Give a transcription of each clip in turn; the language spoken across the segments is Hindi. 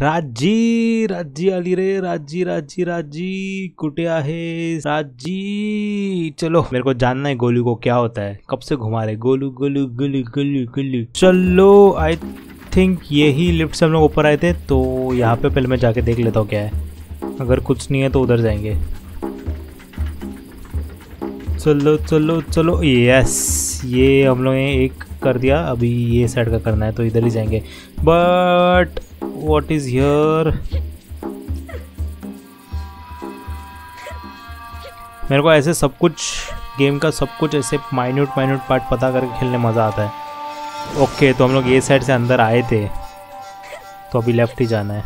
राजी राजी आली रे, राजी राजी राजी कुठे आहे राजी? चलो मेरे को जानना है गोलू को क्या होता है, कब से घुमा रहे गोलू गोलू गोलू गोलू गोलू। चलो आई थिंक यही लिफ्ट से हम लोग ऊपर आए थे, तो यहाँ पे पहले मैं जाके देख लेता हूँ क्या है, अगर कुछ नहीं है तो उधर जाएंगे। चलो चलो चलो, यस ये हम लोग एक कर दिया, अभी ये साइड का करना है तो इधर ही जाएंगे। बट व्हाट इज हियर, मेरे को ऐसे सब कुछ गेम का सब कुछ ऐसे माइन्यूट पार्ट पता करके खेलने मज़ा आता है। ओके तो हम लोग ये साइड से अंदर आए थे, तो अभी लेफ्ट ही जाना है।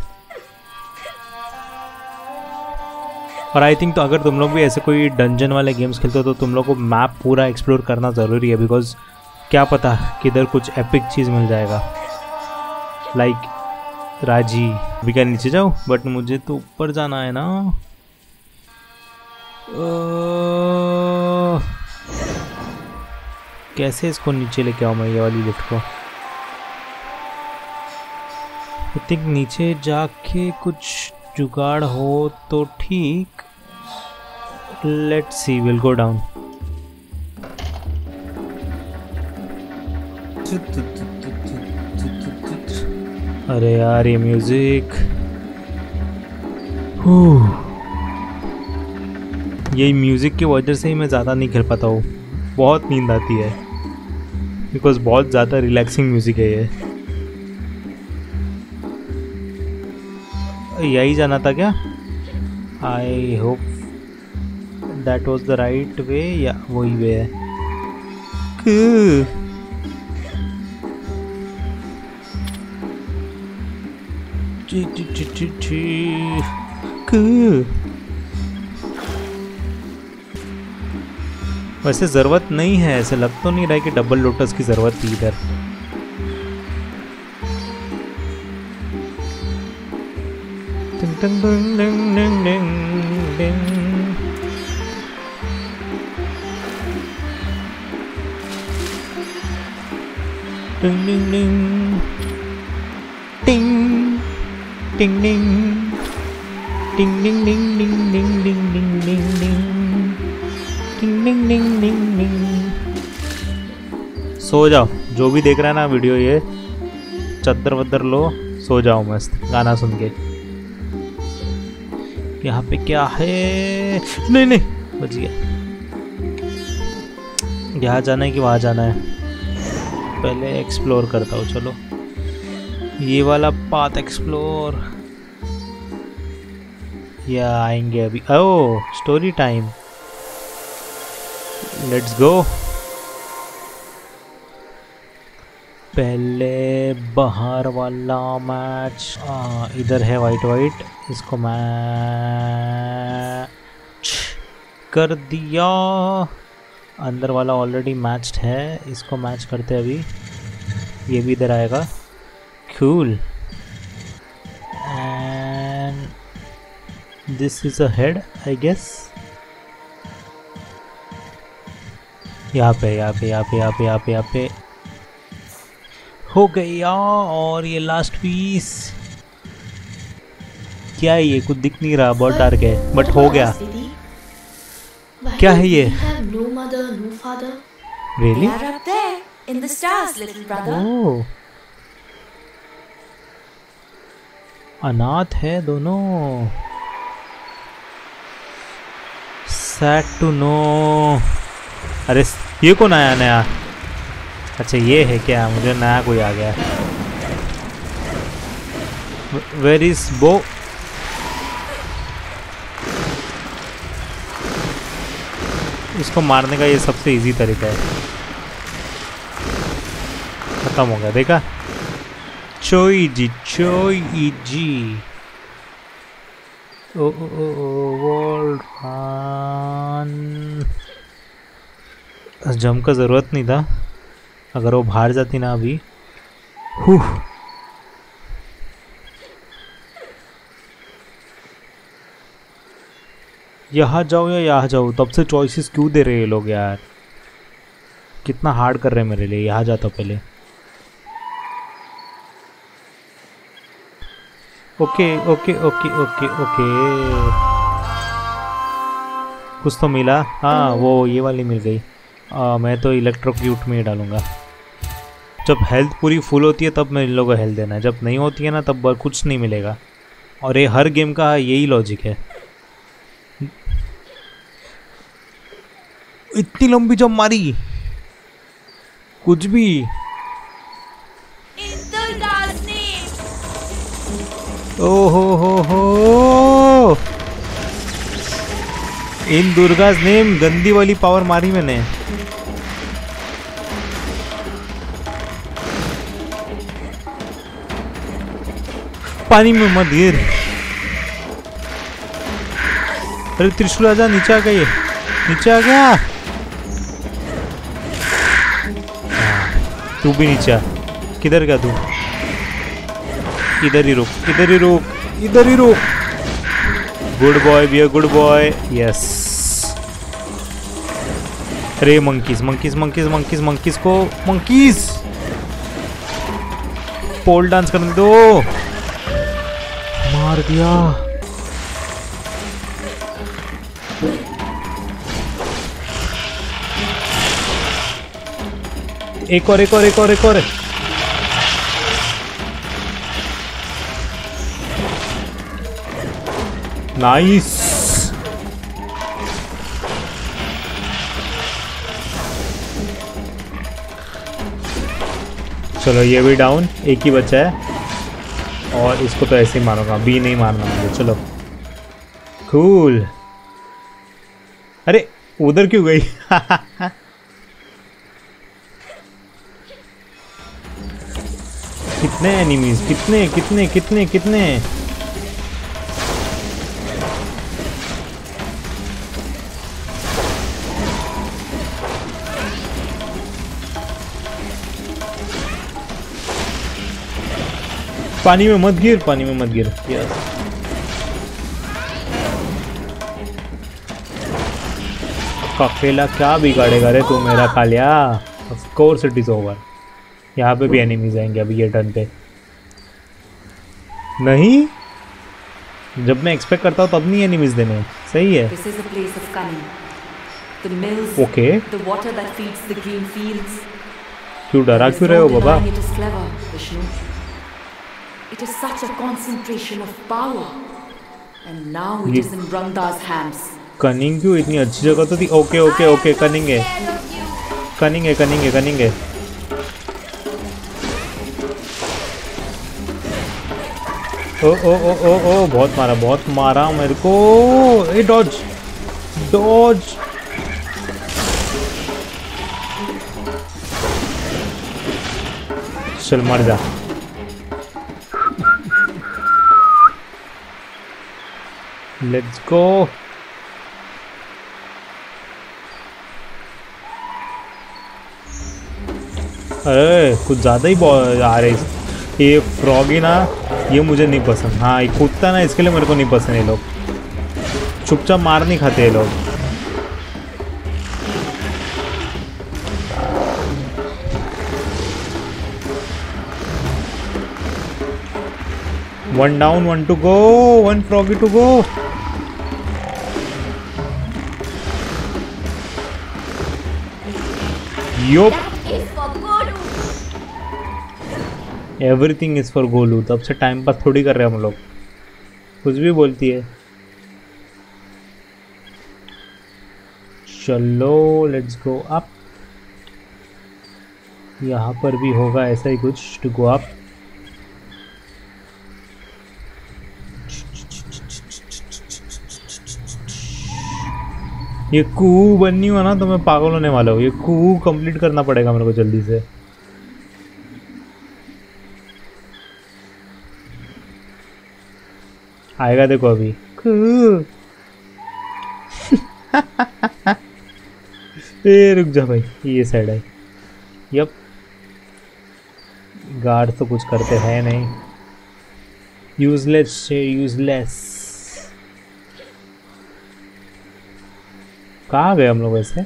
और आई थिंक तो अगर तुम लोग भी ऐसे कोई डंजन वाले गेम्स खेलते हो तो तुम लोग को मैप पूरा एक्सप्लोर करना ज़रूरी है, बिकॉज क्या पता किधर कुछ एपिक चीज़ मिल जाएगा। लाइक राजी, अभी क्या नीचे जाओ? बट मुझे तो ऊपर जाना है ना। कैसे इसको नीचे लेके आऊँ मैं ये वाली लिफ्ट को? आई थिंक नीचे जाके कुछ जुगाड़ हो तो ठीक। Let's see, will go down. अरे यार ये म्यूजिक, ये म्यूजिक की वजह से ही मैं ज़्यादा नहीं खेल पाता हूँ, बहुत नींद आती है बिकॉज बहुत ज़्यादा रिलैक्सिंग म्यूजिक है ये। यही जाना था क्या? I hope that was the right way, या वही वे है। वैसे ज़रूरत नहीं है, ऐसे लग तो नहीं रहा कि डबल लोटस की ज़रूरत थी इधर। सो जाओ, जो भी देख रहा है ना वीडियो ये, चद्दर वद्दर लो, सो जाओ मस्त गाना सुन के। यहाँ पे क्या है? नहीं नहीं बच गया। यहाँ जाना है कि वहाँ जाना है? पहले एक्सप्लोर करता हूँ। चलो ये वाला पाथ एक्सप्लोर, या आएंगे अभी। Oh story time, let's go. पहले बाहर वाला मैच इधर है, वाइट वाइट, इसको मैच कर दिया। अंदर वाला ऑलरेडी मैच्ड है, इसको मैच करते हैं अभी। ये भी इधर आएगा, cool. And this is a head I guess. यहाँ पे यहाँ पे यहाँ पे यहाँ पे यहाँ पे यहाँ पे हो गया। और ये लास्ट पीस क्या है? ये कुछ दिख नहीं रहा, बहुत डार्क है, बट हो गया। क्या है ये? रियली? ओह अनाथ है दोनों। Sad to know. अरे ये कौन आया नया? अच्छा ये है क्या? मुझे नया कोई आ गया। वेयर इज बो? इसको मारने का ये सबसे इजी तरीका है। खत्म हो गया, देखा? चोई इजी ओ वर्ल्ड रन। जम का ज़रूरत नहीं था, अगर वो बाहर जाती ना अभी। यहाँ जाओ या यहाँ जाओ, तब से चॉइसेस क्यों दे रहे हैं ये लोग यार? कितना हार्ड कर रहे हैं मेरे लिए। यहाँ जाता पहले। Okay okay okay okay okay कुछ तो मिला। हाँ वो ये वाली मिल गई। मैं तो इलेक्ट्रोक्यूट में ही डालूंगा। जब हेल्थ पूरी फुल होती है तब मेरे लोगों को हेल्थ देना है, जब नहीं होती है ना तब कुछ नहीं मिलेगा। और ये हर गेम का यही लॉजिक है। इतनी लंबी जब मारी कुछ भी ओ हो इन दुर्गाज नेम गंदी वाली पावर मारी मैंने। पानी में मत गिर। अरे त्रिशूल आजा नीचे आ गए, नीचे आ गया। तू भी नीचे आ। किधर गया तू? इधर ही रुक, इधर ही रुक, इधर ही रुक। गुड बॉय भैया, गुड बॉय। यस। अरे monkeys monkeys monkeys monkeys monkeys को मंकीज पोल डांस करने दो। मार दिया। एक और एक और एक और एक और। नाइस। चलो ये भी डाउन, एक ही बचा है। और इसको तो ऐसे ही मारूंगा, बी नहीं मारना मुझे। चलो कूल। अरे उधर क्यों गई? कितने एनिमीज, कितने कितने कितने कितने। पानी में मत गिर, पानी में मत गिर। यस। काकेला क्या बिगाड़ेगा रे तू मेरा Kaliya. Of course it is over. यहाँ पे भी एनिमीज आएंगे अभी ये टर्न पे। नहीं, जब मैं एक्सपेक्ट करता हूँ तब नहीं एनिमीज देने। सही है। ओके क्यों डरा क्यों रहे हो बाबा? It is such a concentration of power, and now it is in Rangda's hands. Cunning क्यों इतनी अच्छी जगह तो थी। ओके ओके ओके cunning है, cunning है, cunning है, cunning है। ओ ओ ओ ओ ओ बहुत मारा मेरे को। ए डॉज डॉज। चल मर जा। Let's go. अरे कुछ ज़्यादा ही आ रहे हैं ये फ्रॉग ही ना। ये मुझे नहीं पसंद। हाँ ये कुत्ता ना, इसके लिए मेरे को नहीं पसंद। ये लोग चुपचाप मार नहीं खाते ये लोग। One down, one two go, one froggy two go. Everything is for Golu. तब से टाइम पास थोड़ी कर रहे हैं हम लोग। कुछ भी बोलती है। चलो लेट्स गो अप। यहाँ पर भी होगा ऐसा ही कुछ। To go up. ये कूहू बननी हो ना तो मैं पागल होने वाला हूँ। ये कूहू कंप्लीट करना पड़ेगा मेरे को जल्दी से। आएगा देखो अभी। ए रुक जा भाई, ये साइड है। यप गार्ड तो कुछ करते हैं नहीं। यूजलेस है, यूजलेस। कहाँ गए हम लोग ऐसे?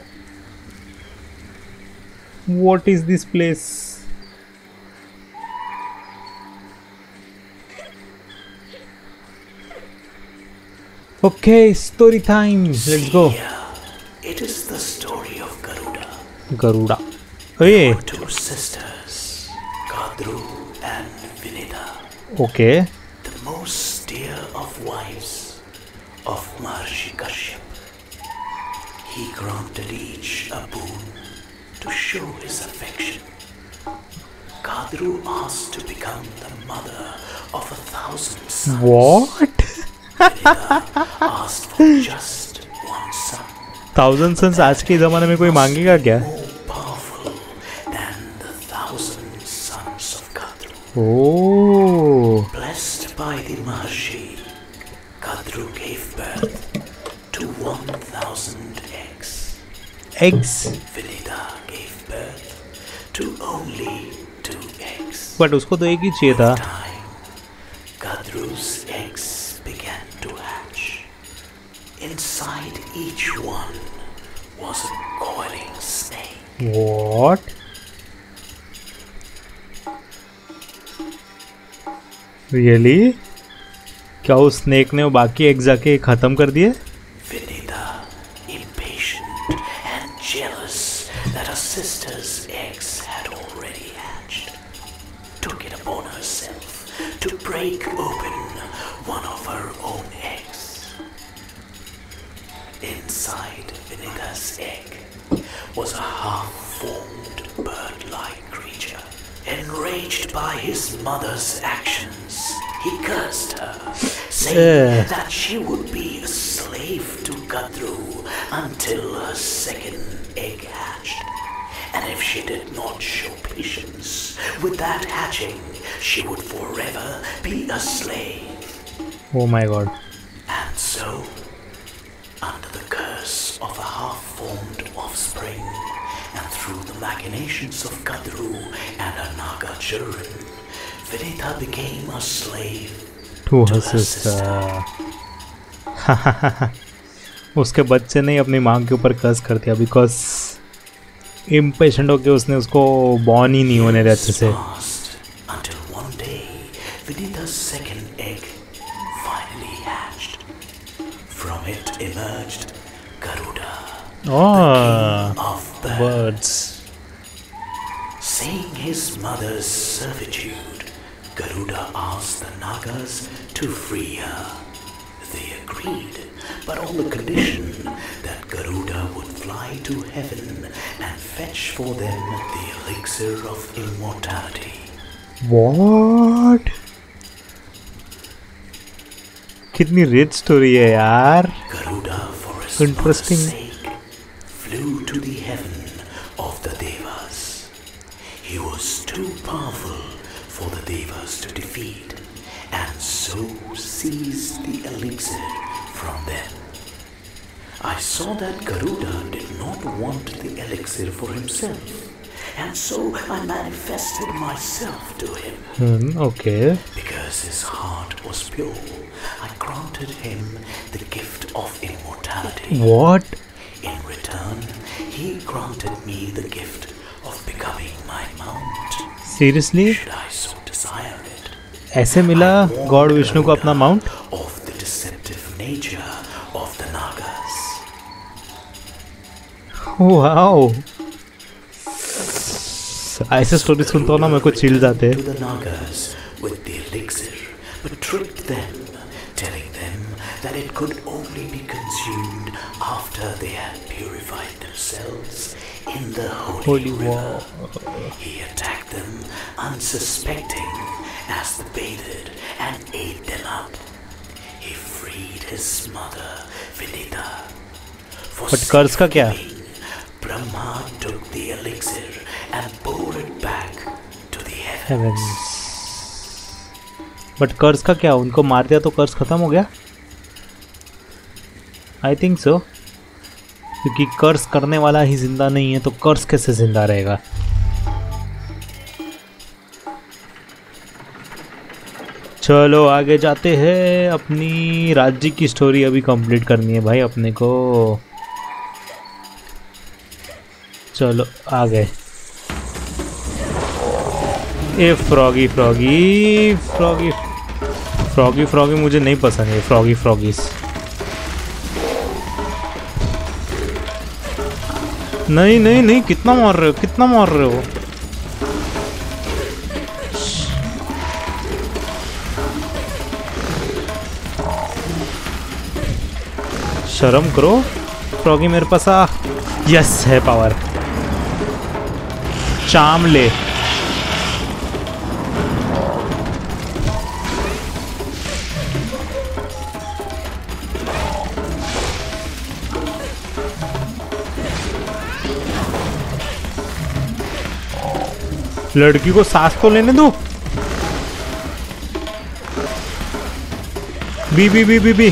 What is this place? Okay, story time. Let's go. It is the story of Garuda. Garuda. Hey. Two sisters, Kadru and Vinata. Okay. The most dear of wives of Maharishi Kashyap. He granted each a boon to show his affection. Kadru asked to become the mother of 1,000 sons. What? Vinata asked for just one son. 1,000 sons आज के ज़माने में कोई मांगेगा क्या? Oh. Blessed by the Maharishi, Kadru gave birth to 1,000 eggs. Vinata gave birth to only 2 eggs. But उसको तो एक ही चाहिए था. Kadru's eggs began to hatch. Inside each one was a coiling snake. What? Really? क्या उस स्नेक ने वो बाकी एग्स जाके खत्म कर दिए? Vinata, impatient and jealous that her sister's eggs had already hatched, took it upon herself to break open one of her own eggs. Inside Vinata's egg was a half-formed bird-like creature. Enraged by his mother's actions, he cursed her, saying that she would be a slave to Kadru until her second egg hatched. And if she did not show patience with that hatching, she would forever be a slave. Oh my god. And so, under the curse of a half-formed offspring, and through the machinations of Kadru and her Naga children, Vinata became a slave to her sister. उसके बच्चे ने अपनी माँ के ऊपर कर्ज कर दिया because impatient होके उसने उसको born ही नहीं होने दिया अच्छे से. Until one day, Vinata's second egg finally hatched. From it emerged Garuda, the king of birds. Seeing his mother's servitude, Garuda asked the Nagas to free her. They agreed, but on the condition that Garuda would fly to heaven and fetch for them the elixir of immortality. What? कितनी rich story है यार. Garuda, for his mother's sake, flew to the heaven of the Devas. He was too powerful for the Devas to defeat, and so seized the elixir from them. I saw that Garuda did not want the elixir for himself, and so I manifested myself to him. Okay. Because his heart was pure, I granted him the gift of immortality. What? In return, he granted me the gift of becoming my mount. Seriously? Should I so desire it? ऐसे मिला God विष्णु को अपना mount? Of the deceptive nature of the Nagas. Wow. ऐसे स्टोरीज सुनता हूँ ना मेरे को चिल जाते हैं. To the Nagas with the elixir, but tricked them, telling them that it could only be consumed after they had purified themselves in the holy river. He attacked them unsuspecting as they bathed and ate them up. He freed his mother, Vinata. But curse ka kya? Brahma took the elixir and poured it back to the heavens. But कर्ज का क्या, उनको मार दिया तो कर्ज खत्म हो गया? आई थिंक सो, क्योंकि कर्ज करने वाला ही जिंदा नहीं है तो कर्ज कैसे जिंदा रहेगा? चलो आगे जाते हैं. अपनी राज्य की स्टोरी अभी कंप्लीट करनी है भाई अपने को. चलो आ गए. ये froggy froggy froggy froggy froggy मुझे नहीं पसंद है. फ्रॉगी फ्रॉगीज नहीं नहीं नहीं, कितना मार रहे हो, कितना मार रहे हो। शर्म करो। फ्रॉगी मेरे पास आ, यस है पावर। चाम ले, लड़की को सांस तो लेने दो। B B B B B,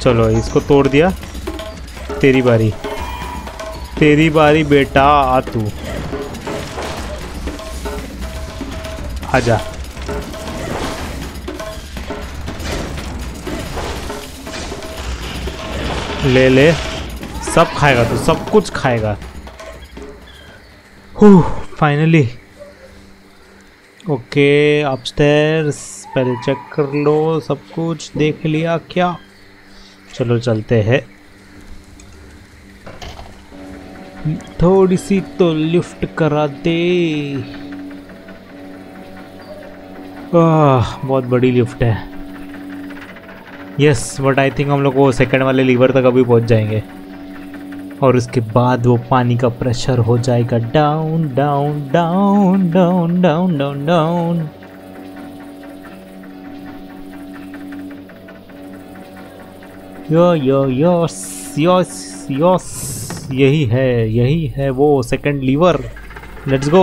चलो इसको तोड़ दिया। तेरी बारी, तेरी बारी बेटा, आ तू आजा। ले ले, सब खाएगा तू, सब कुछ खाएगा। फाइनली ओके, अपस्टेयर्स पहले चेक कर लो, सब कुछ देख लिया क्या। चलो चलते हैं। थोड़ी सी तो लिफ्ट करा दे। बहुत बड़ी लिफ्ट है। यस बट आई थिंक हम लोग वो सेकंड वाले लीवर तक अभी पहुंच जाएंगे और उसके बाद वो पानी का प्रेशर हो जाएगा down down down down down down down. Yo yo योस योस योस, यही है, यही है वो सेकंड लीवर। Let's go.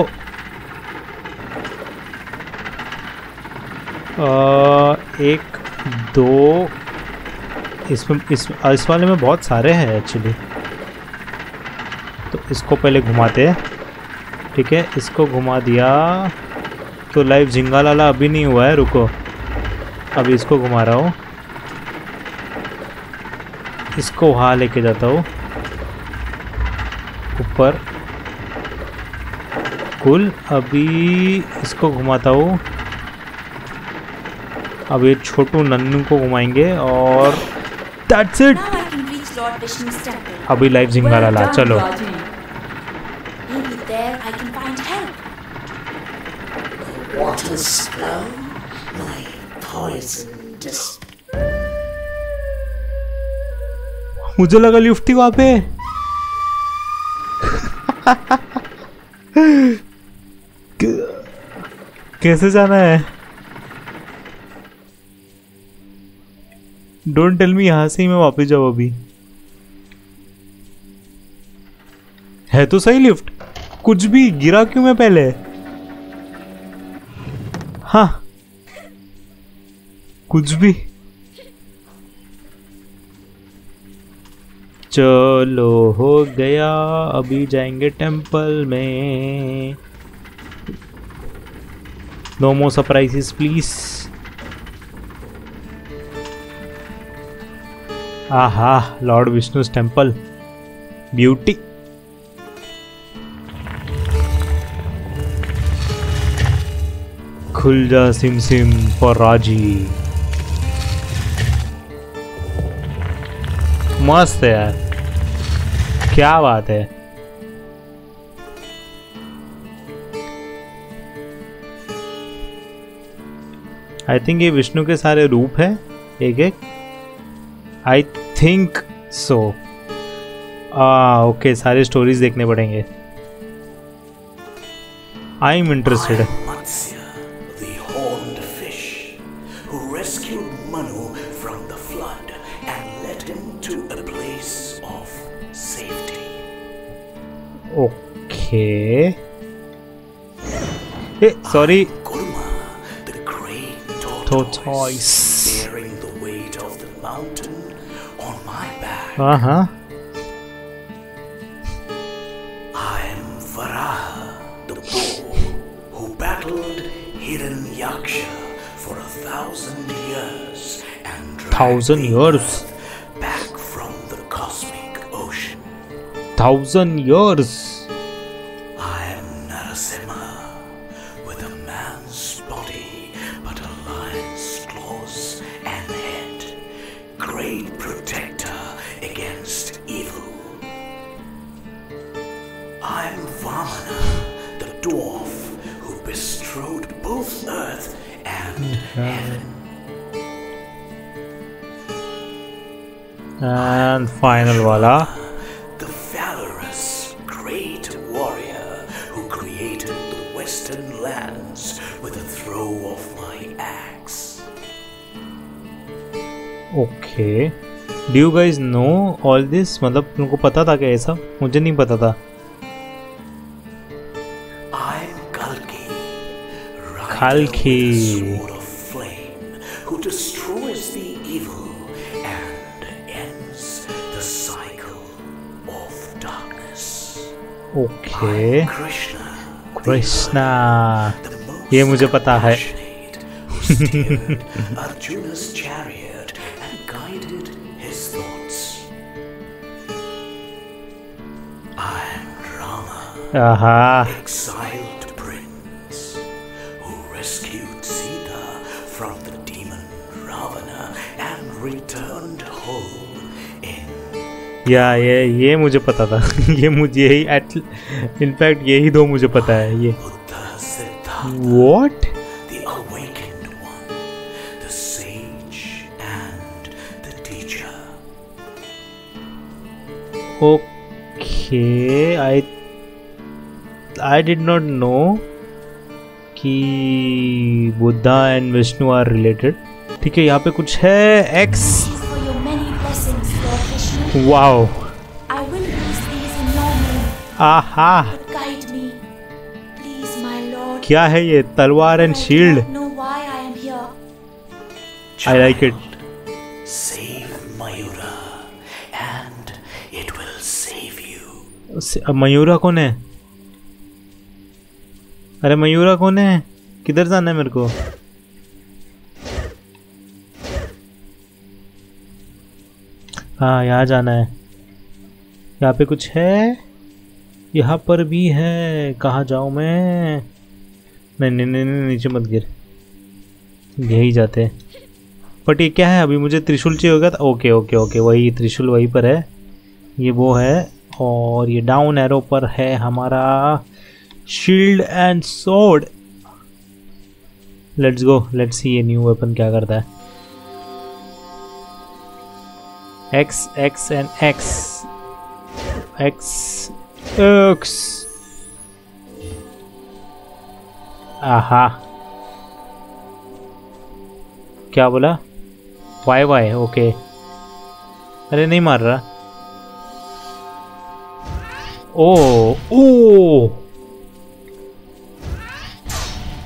एक दो, इसमें इस वाले में बहुत सारे हैं एक्चुअली, तो इसको पहले घुमाते हैं। ठीक है, इसको घुमा दिया तो लाइव झिंगा लाला अभी नहीं हुआ है, रुको अभी इसको घुमा रहा हूँ, इसको वहाँ लेके जाता हूँ ऊपर कुल। अभी इसको घुमाता हूँ, अब ये छोटू नन्नू को घुमाएंगे और दैट्स इट। अभी लाइव झिंगा लाला, चलो मुझे लगा लिफ्ट थी वहां पे। कैसे जाना है? डोंट टेल मी यहां से ही मैं वापस जाऊं। अभी है तो सही लिफ्ट, कुछ भी गिरा क्यों मैं पहले? हाँ कुछ भी। चलो हो गया, अभी जाएंगे टेंपल में। No more surprises please. आहा, लॉर्ड विष्णुस टेंपल, ब्यूटी। खुल जा सिम सिम फॉर राजी। मस्त है यार, क्या बात है। आई थिंक ये विष्णु के सारे रूप है एक एक, आई थिंक सो। ओके, सारे स्टोरीज देखने पड़ेंगे। I am interested. Okay, sorry, हाँ हाँ। Thousand years And final wala. The valorous great warrior who created the western lands with a throw of my axe. Okay. Do you guys know all this? मतलब तुमको पता था क्या ऐसा? मुझे नहीं पता था. I'm Kalki, Kalki, sword of flame, who destroys the evil and ends the cycle of darkness. Okay. Krishna. ये मुझे पता है. Arjuna's chariot and guided his thoughts. I am Rama, exiled prince, who rescued Sita from the demon Ravana and returned home in. Yeah, ये मुझे पता था. ये मुझे ही इनफैक्ट यही दो मुझे पता है ये. What? Okay, I did not know कि Buddha and Vishnu are related. ठीक है, यहाँ पे कुछ है X. Wow. आहा. क्या है ये तलवार and shield? I like it. Mayura कौन है? अरे मयूरा कौन है? किधर जाना है मेरे को? हाँ यहाँ जाना है. यहाँ पे कुछ है? यहाँ पर भी है. कहाँ जाऊँ मैं? नहीं नहीं नहीं नहीं नीचे मत गिर. यही जाते हैं. बट ये क्या है? अभी मुझे त्रिशूल चाहिए होगा. ओके ओके ओके वही त्रिशूल वहीं पर है. ये वो है और ये डाउन एरो पर है हमारा shield and sword. Let's go, let's see ये न्यू वेपन क्या करता है. X X and X X X. आहा क्या बोला? Y Y. ओके अरे नहीं मार रहा. ओ ओ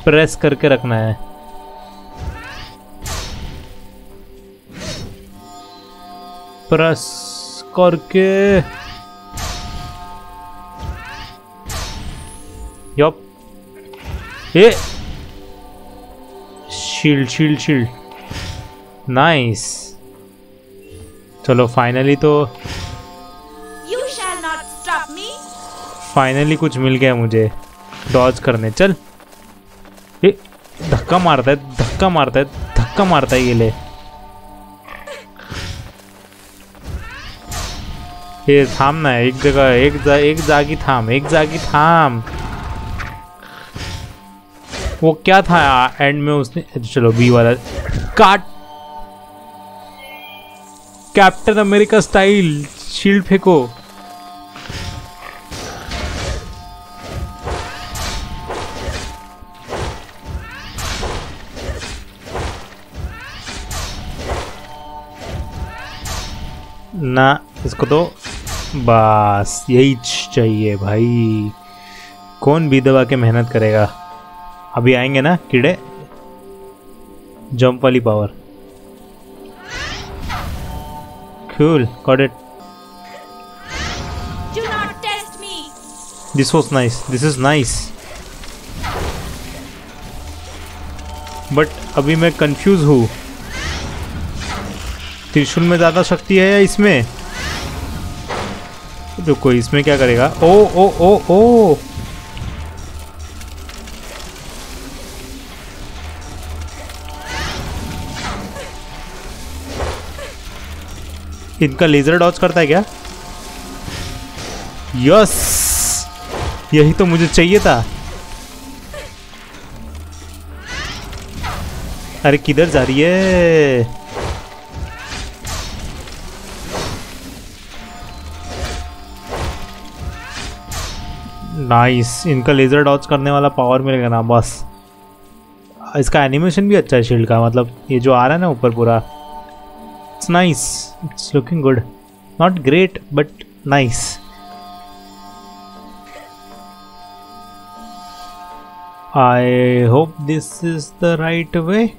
प्रेस करके रखना है. प्रेस करके यप. ये शील्ड शील्ड शील्ड. नाइस. चलो फाइनली तो फाइनली कुछ मिल गया मुझे डॉज करने. चल ये धक्का मारता है धक्का मारता है धक्का मारता है. ये ले ये थामना है एक जगह. एक जागी थाम एक जागी थाम. वो क्या था एंड में उसने? चलो बी वाला काट. कैप्टन अमेरिका स्टाइल शील्ड फेंको. ना इसको तो बस यही चाहिए भाई. कौन भी दबा के मेहनत करेगा. अभी आएंगे ना कीड़े. जंप वाली power. Cool got it. Do not test me. This was nice. This is nice. But अभी मैं कंफ्यूज हूँ. त्रिशूल में ज़्यादा शक्ति है या इसमें? तो कोई इसमें क्या करेगा? ओ ओ ओ ओ इनका लेजर डॉज करता है क्या? यस यही तो मुझे चाहिए था. अरे किधर जा रही है? नाइस, इनका लेजर डॉज करने वाला पावर मिलेगा ना बस। इसका एनिमेशन भी अच्छा है शील्ड का, मतलब ये जो आ रहा है ना ऊपर पूरा, it's nice, it's looking good, not great but nice. I hope this is the right way.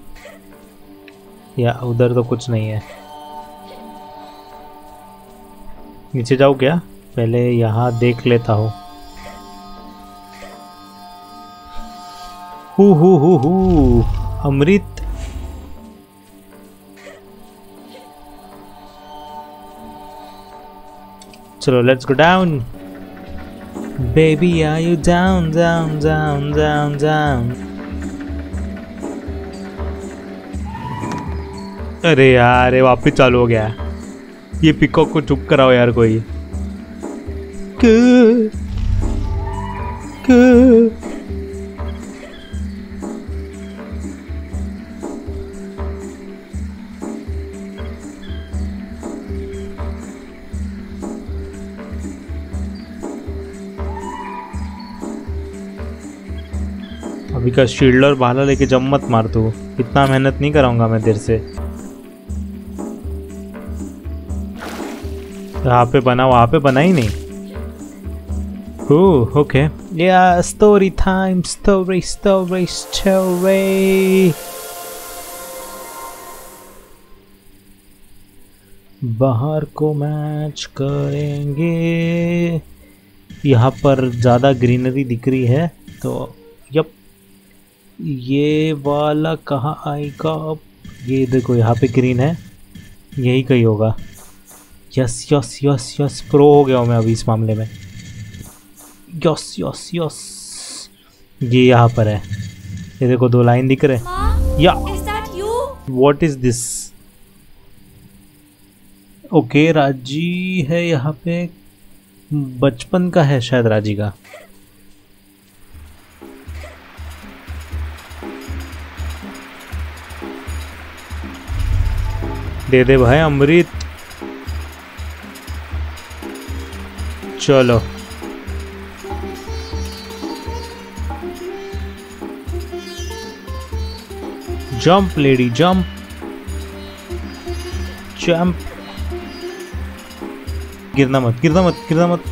या उधर तो कुछ नहीं है, नीचे जाओ क्या? पहले यहाँ देख लेता हूँ। हु हु हु हु अमृत, चलो let's go down baby, are you down down down down down. अरे यार ये वापस चालू हो गया, ये पिकॉक को चुप कराओ यार कोई। अभी का शील्ड और भाला लेके जम मत मार तू, इतना मेहनत नहीं कराऊंगा मैं देर से। वहाँ पे बना ही नहीं। ओह ओके, या story time, story story story. बाहर को मैच करेंगे। यहाँ पर ज़्यादा ग्रीनरी दिख रही है तो यप, ये वाला कहाँ आएगा अब? ये देखो यहाँ पे ग्रीन है, यही कहीं होगा। Yes yes yes yes, pro हो गया हूँ मैं अभी इस मामले में। यस यस यस, ये यहाँ पर है, ये देखो दो लाइन दिख रहे हैं। या व्हाट इज दिस? ओके राजी है यहाँ पे, बचपन का है शायद राजी का। दे दे भाई अमृत, चलो जंप लेडी जंप जंप। गिरना मत गिरना मत गिरना मत।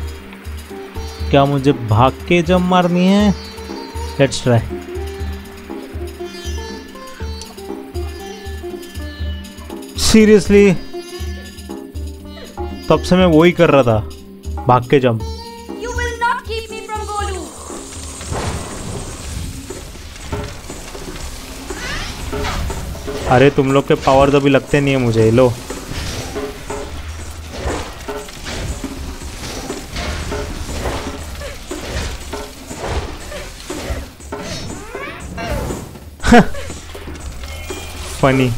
क्या मुझे भाग के जंप मारनी है? Let's try. सीरियसली तब से मैं वो ही कर रहा था, भाग के jump. You will not keep me from Golu. अरे तुम लोग के पावर तो भी लगते नहीं है मुझे। लो फनी।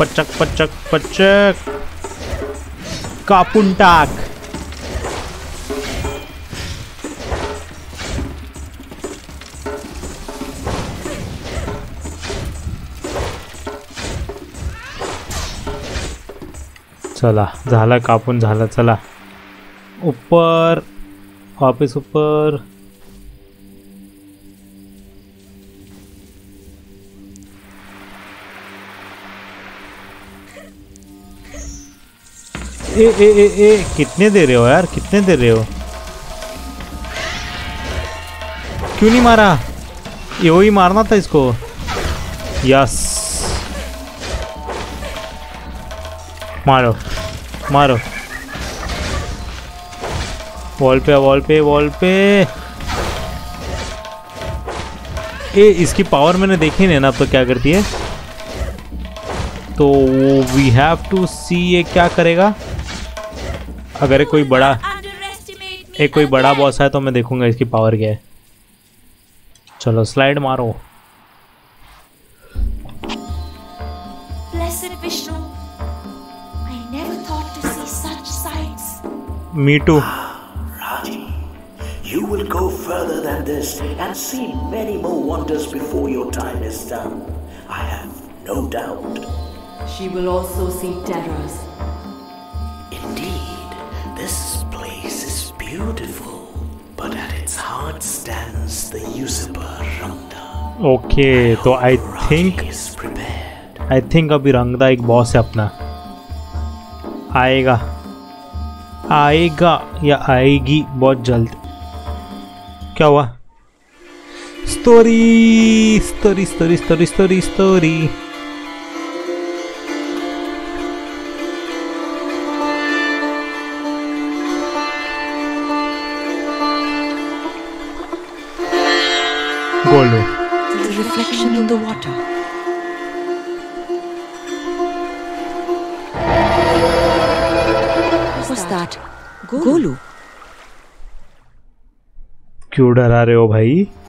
पचक पचक पचक कापून टाक। चला झाला, कापून झाला। चला ऊपर, वापस ऊपर। ए, ए, ए, ए, कितने दे रहे हो यार, कितने दे रहे हो? क्यों नहीं मारा? ये वही मारना था इसको। यस मारो मारो, वॉल पे वॉल पे वॉल पे। ए इसकी पावर मैंने देखी नहीं ना, अब तो क्या करती है। तो वी हैव टू सी ये क्या करेगा। अगर कोई बड़ा बॉस है तो मैं देखूंगा इसकी पावर क्या है। चलो स्लाइड मारो। Me too. You will go further than this and see many more wonders before your time is done. I have no doubt. She will also see terrors. Indeed, this place is beautiful, but at its heart stands the usurper Rangda. Okay, so I think अभी रंगदा एक बॉस है अपना, आएगा या आएगी बहुत जल्द। क्या हुआ? स्टोरी। बोलो। The reflection in the water. What's that? Golu. क्यों डरा रहे हो भाई?